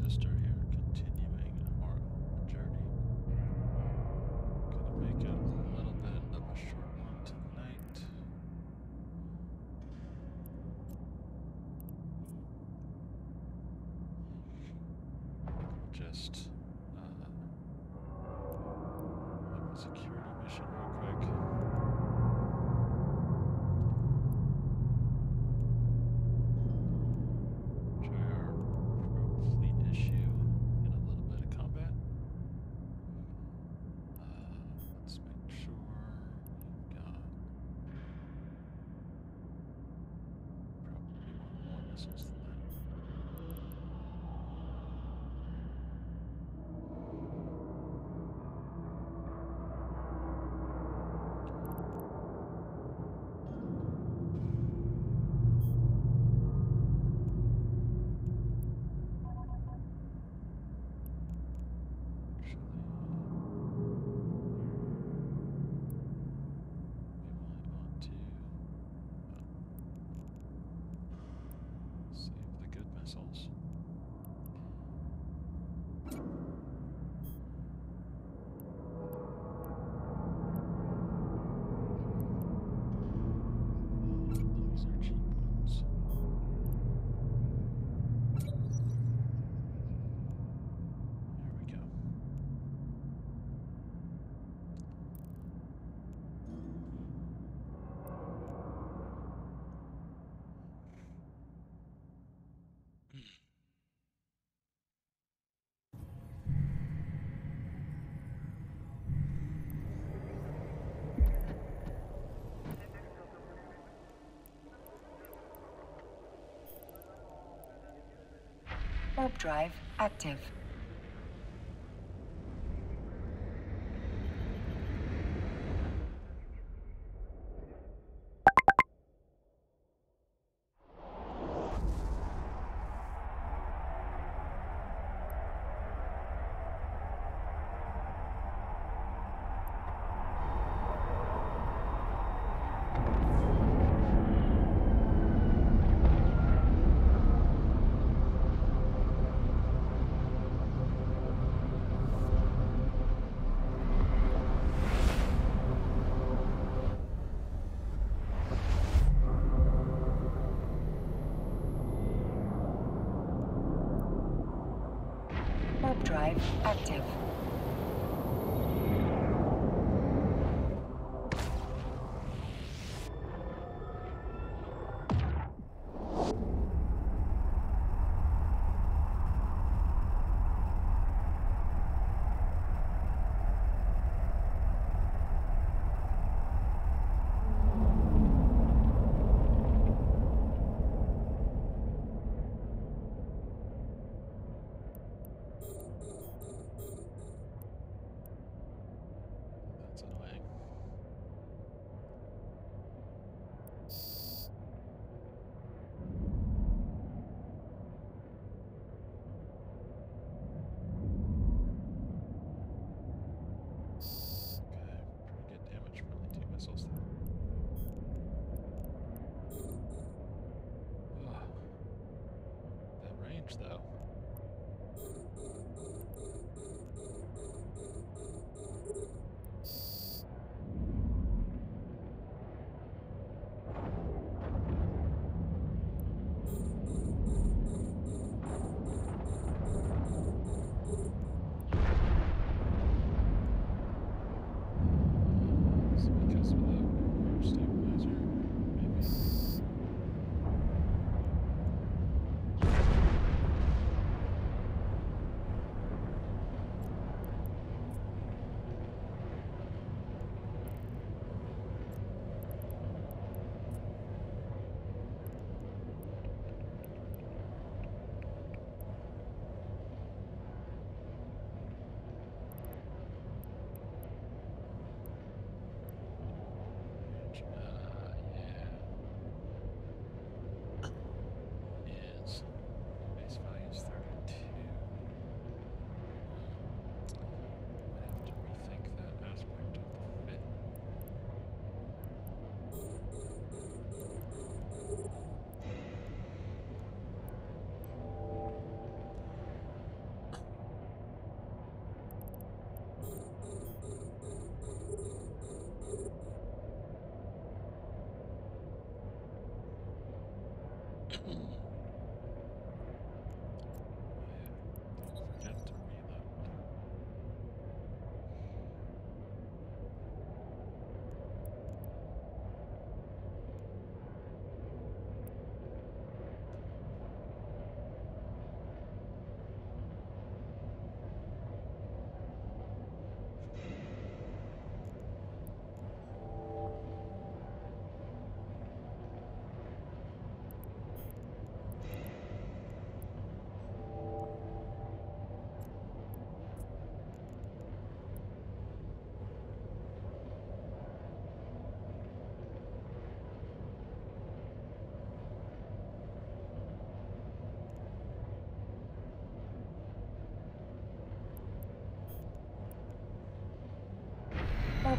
resistor here, continuing our journey. Gonna make it a little bit of a short one tonight. Just a security mission real quick. Warp drive active. Drive active. Though.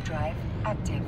warp drive active.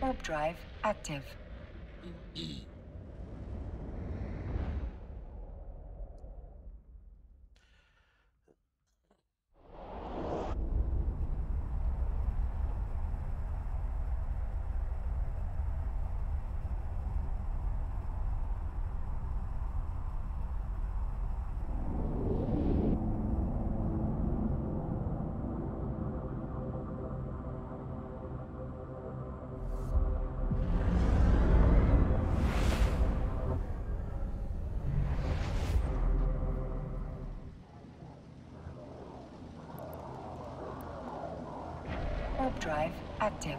Warp drive active. Drive active.